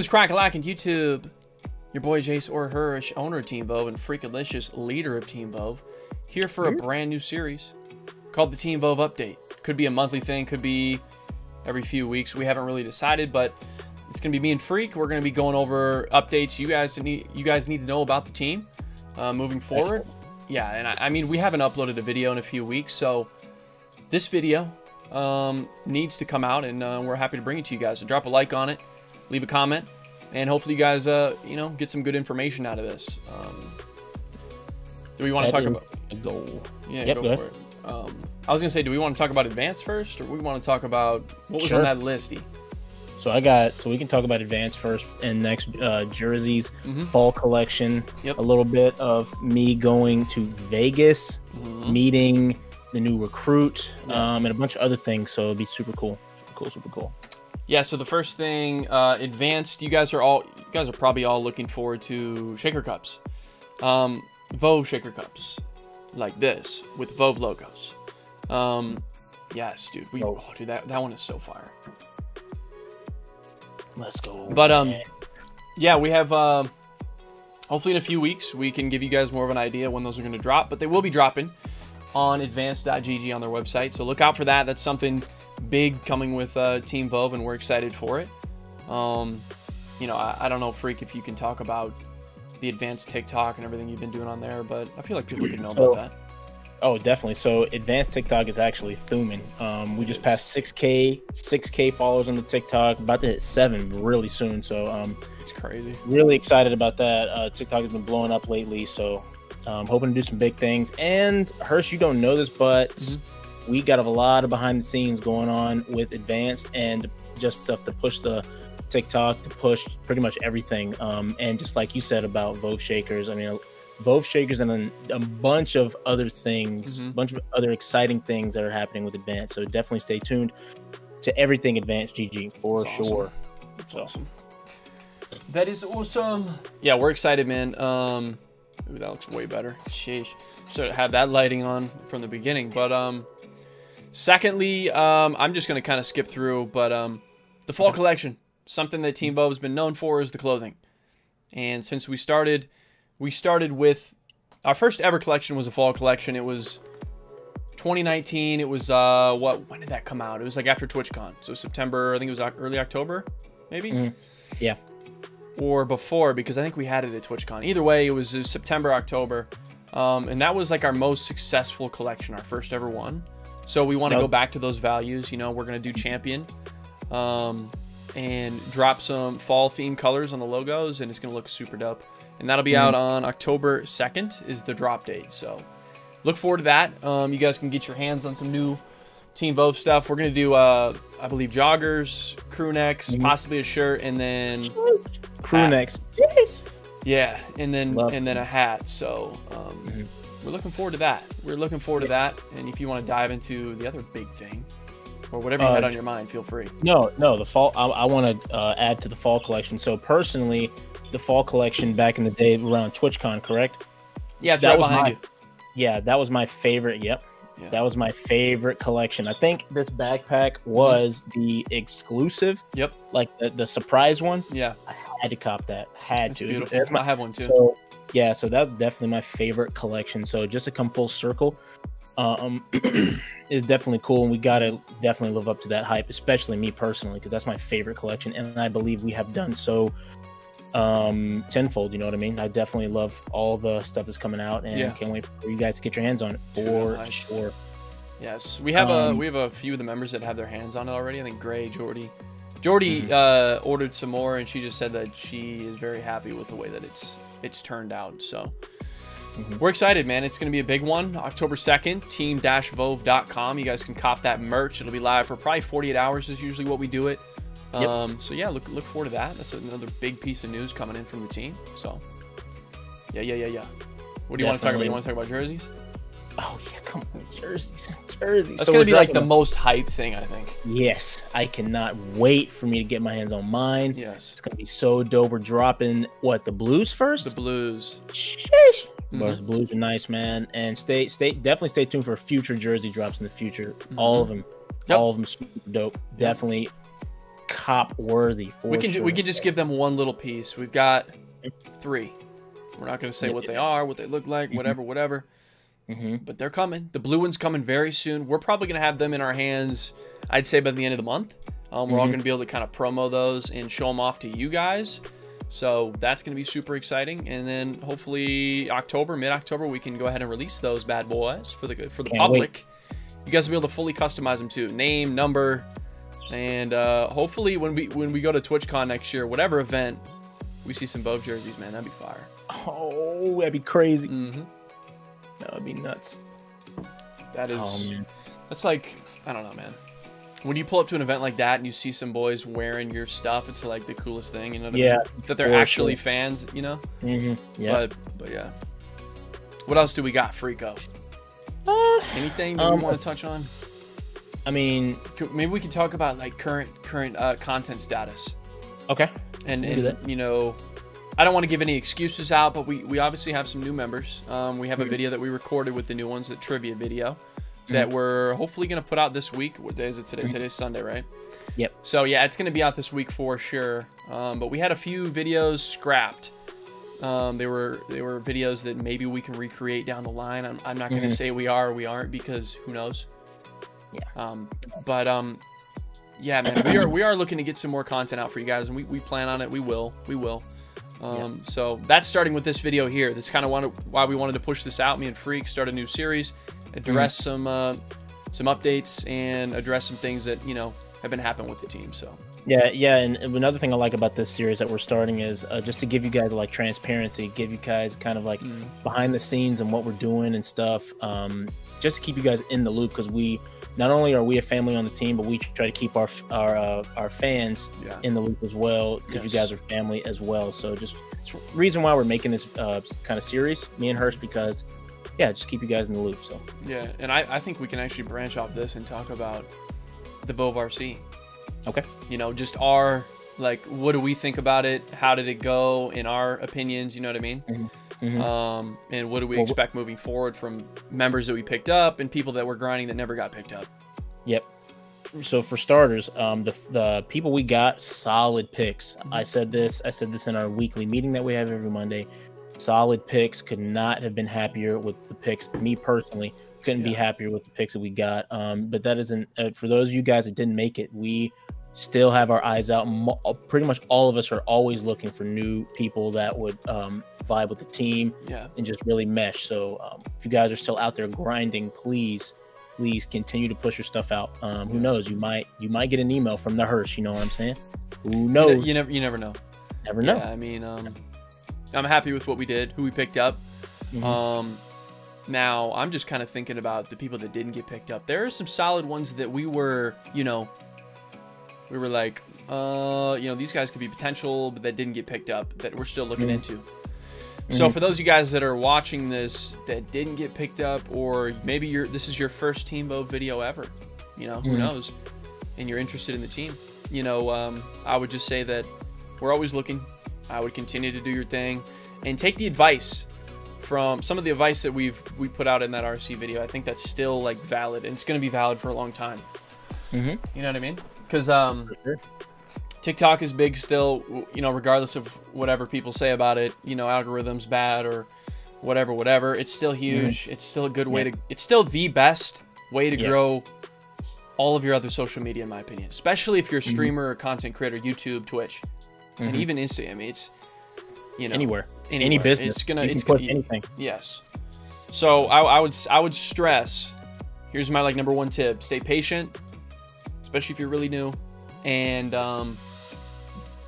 What is Crackalack and YouTube? Your boy Jace Orr-Hirish, owner of Team Vove and Freakalicious, leader of Team Vove, here for a brand new series called the Team Vove Update. Could be a monthly thing, could be every few weeks. We haven't really decided, but it's gonna be me and Freak. We're gonna be going over updates you guys need to know about the team moving forward. Yeah, and I mean, we haven't uploaded a video in a few weeks, so this video needs to come out, and we're happy to bring it to you guys. So drop a like on it, leave a comment, and hopefully you guys, you know, get some good information out of this. Do we want to talk about? Go. Yeah, yep, go for it. I was gonna say, do we want to talk about advanced first, or we want to talk about what was on that listy? So we can talk about advanced first, and next jerseys, fall collection, a little bit of me going to Vegas, meeting the new recruit, and a bunch of other things. So it'll be super cool, super cool, super cool. Yeah. So the first thing, advanced. You guys are probably all looking forward to shaker cups, Vove shaker cups, like this with Vove logos. Yes, dude. Oh, dude, that one is so fire. Let's go. But yeah, we have. Hopefully, in a few weeks, we can give you guys more of an idea when those are going to drop. But they will be dropping on advanced.gg on their website. So look out for that. That's something big coming with Team Vove, and we're excited for it. You know, I don't know, Freak, if you can talk about the advanced TikTok and everything you've been doing on there, but I feel like people could know about that. Oh, definitely. So advanced TikTok is actually Thuman. We just passed 6K followers on the TikTok, about to hit 7 really soon. So it's crazy. Really excited about that. TikTok has been blowing up lately. So I'm hoping to do some big things. And Hirsch, you don't know this, but we got a lot of behind the scenes going on with advanced and just stuff to push the TikTok, to push pretty much everything. And just like you said about Vove shakers, I mean, Vove shakers and a bunch of other things, bunch of other exciting things that are happening with advanced. So definitely stay tuned to everything advanced GG for sure. That's awesome. That is awesome. Yeah, we're excited, man. Ooh, that looks way better. Sheesh. So to have that lighting on from the beginning. But secondly, I'm just gonna kind of skip through, but the fall collection, something that Team Vove's been known for is the clothing. And since we started with our first ever collection was a fall collection. It was 2019. It was when did that come out? It was like after TwitchCon, so September. I think it was early October, maybe. Yeah, or before, because I think we had it at TwitchCon. Either way, it was September, October, and that was like our most successful collection, our first ever one. So we want to go back to those values. You know, we're gonna do champion, and drop some fall themed colors on the logos, and it's gonna look super dope. And that'll be out on October 2nd is the drop date. So look forward to that. You guys can get your hands on some new Team Vove stuff. We're going to do, I believe, joggers, crew necks, possibly a shirt, and then... Crew necks. Yeah, and then a hat. So we're looking forward to that. We're looking forward to that. And if you want to dive into the other big thing, or whatever you had on your mind, feel free. No, the fall... I want to add to the fall collection. So personally... The fall collection back in the day around TwitchCon, correct? Yeah, it's that right was behind you. Yeah, that was my favorite. Yep, yeah. That was my favorite collection. I think this backpack was the exclusive. Yep, like the surprise one. Yeah, I had to cop that. That's beautiful. I have one too. So, yeah, so that's definitely my favorite collection. So just to come full circle, is definitely cool, and we gotta definitely live up to that hype, especially me personally, because that's my favorite collection, and I believe we have done so. Tenfold, you know what I mean? I definitely love all the stuff that's coming out, and can't wait for you guys to get your hands on it for sure. Yes, we have a few of the members that have their hands on it already. I think Gray, Jordy ordered some more, and she just said that she is very happy with the way that it's turned out. So we're excited, man. It's going to be a big one. October 2nd, team-vove.com. You guys can cop that merch. It'll be live for probably 48 hours is usually what we do it. So yeah, look forward to that. That's another big piece of news coming in from the team. So yeah. What do you want to talk about? You want to talk about jerseys? Oh yeah, come on, jerseys. That's so gonna be like the most hype thing, I think. Yes, I cannot wait for me to get my hands on mine. Yes, it's gonna be so dope. We're dropping the blues first. The blues. Sheesh. Those blues are nice, man. And definitely stay tuned for future jersey drops in the future. All of them, super dope. Definitely. top worthy. For we can just give them one little piece. We've got three. We're not going to say what they are, what they look like, whatever. But they're coming. The blue one's coming very soon. We're probably going to have them in our hands, I'd say, by the end of the month. We're all going to be able to kind of promo those and show them off to you guys. So that's going to be super exciting. And then hopefully October, mid-October, we can go ahead and release those bad boys for the public. You guys will be able to fully customize them too. Name, number, and hopefully when we go to TwitchCon next year, whatever event, we see some Vove jerseys, man. That'd be fire. Oh, that'd be crazy. That would be nuts. That is, that's like, I don't know, man. When you pull up to an event like that and you see some boys wearing your stuff, it's like the coolest thing, you know what I mean? That they're actually fans, you know? But yeah. What else do we got, Freako? Anything that we want to touch on? I mean, maybe we can talk about like current content status. Okay. And you know, I don't want to give any excuses out, but we obviously have some new members. We have a video that we recorded with the new ones, the trivia video, that we're hopefully going to put out this week. What day is it today? Today's Sunday, right? Yep. So yeah, it's going to be out this week for sure. But we had a few videos scrapped. They were videos that maybe we can recreate down the line. I'm not going to say we are or we aren't, because who knows? Yeah. Yeah, man, we are looking to get some more content out for you guys, and we plan on it. We will. So that's starting with this video here. That's kind of why we wanted to push this out. Me and Freak start a new series, address some updates, and address some things that, you know, have been happening with the team. So yeah, and another thing I like about this series that we're starting is just to give you guys like transparency, give you guys kind of like behind the scenes and what we're doing and stuff, just to keep you guys in the loop, because we not only are we a family on the team, but we try to keep our fans in the loop as well, because you guys are family as well. So just reason why we're making this kind of series, me and Hirsch, because yeah, just keep you guys in the loop. So yeah, and I think we can actually branch off this and talk about the Vove RC. Okay. You know, just our, like, what do we think about it? How did it go in our opinions? You know what I mean? And what do we expect moving forward from members that we picked up and people that were grinding that never got picked up? Yep. So for starters, the people we got, solid picks. I said this in our weekly meeting that we have every Monday. Solid picks. Could not have been happier with the picks. Me personally couldn't be happier with the picks that we got. But that isn't, for those of you guys that didn't make it, we still have our eyes out. Pretty much all of us are always looking for new people that would vibe with the team and just really mesh. So if you guys are still out there grinding, please continue to push your stuff out. Who knows, you might get an email from the Hirsch, you know what I'm saying? Who knows? You never know. Never know. Yeah, I mean, I'm happy with what we did, who we picked up. Now I'm just kind of thinking about the people that didn't get picked up. There are some solid ones that we were, you know, we were like, you know, these guys could be potential, but that didn't get picked up, that we're still looking into. So for those of you guys that are watching this that didn't get picked up, or maybe this is your first Team Vove video ever, you know, who knows, and you're interested in the team, you know, I would just say that we're always looking. I would continue to do your thing and take the advice from some of the advice that we put out in that RC video. I think that's still like valid, and it's going to be valid for a long time. You know what I mean? Because TikTok is big still, you know, regardless of whatever people say about it, you know, algorithms bad or whatever, it's still huge. It's still a good way to, it's still the best way to grow all of your other social media, in my opinion, especially if you're a streamer or content creator, YouTube, Twitch, and even Instagram. I mean, it's, you know, anywhere. Any business, it's gonna anything. Yes. So I would stress, here's my like number one tip: stay patient, especially if you're really new, and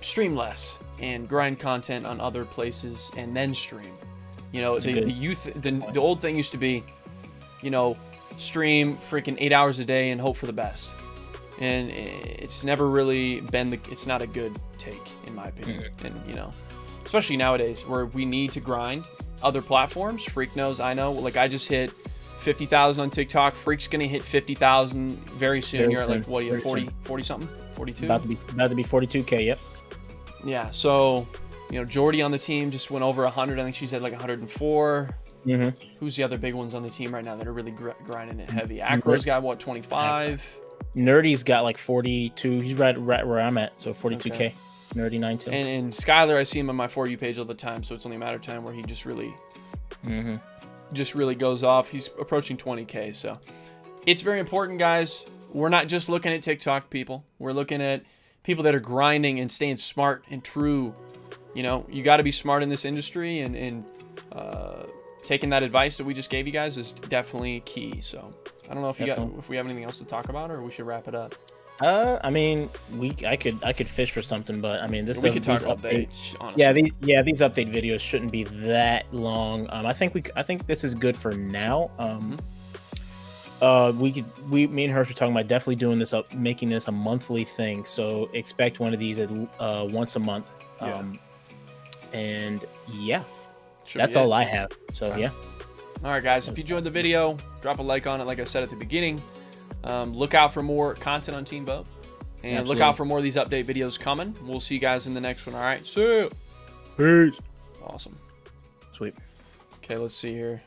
stream less and grind content on other places and then stream. You know, the old thing used to be, you know, stream freaking 8 hours a day and hope for the best. And it's never really been it's not a good take, in my opinion. And, you know, especially nowadays where we need to grind other platforms. Freak knows, I know, like I just hit 50,000 on TikTok. Freak's gonna hit 50,000 very soon. You're at like, what are you, 40 something? 42? About to be 42K, yep. Yeah, so, you know, Jordy on the team just went over 100. I think she's at like 104. Who's the other big ones on the team right now that are really grinding it heavy? Akro's got, what, 25? Nerdy's got like 42. He's right where I'm at, so 42K. Okay. Nerdy 92. And Skylar, I see him on my For You page all the time, so it's only a matter of time where he just really, just really goes off. He's approaching 20K, so it's very important, guys. We're not just looking at TikTok people. We're looking at people that are grinding and staying smart and true. You know, you got to be smart in this industry, and taking that advice that we just gave you guys is definitely key. So I don't know if if we have anything else to talk about, or we should wrap it up. I mean, I could fish for something, but I mean, we could talk about updates. Honestly. Yeah, these update videos shouldn't be that long. I think this is good for now. Me and Hirsch were talking about definitely doing this up, making this a monthly thing. So expect one of these at once a month. And yeah, that's all I have. So yeah. All right, guys, if you enjoyed the video, drop a like on it. Like I said at the beginning, look out for more content on Team Vove, and look out for more of these update videos coming. We'll see you guys in the next one. All right, see you. Peace. Awesome. Sweet. Okay, let's see here.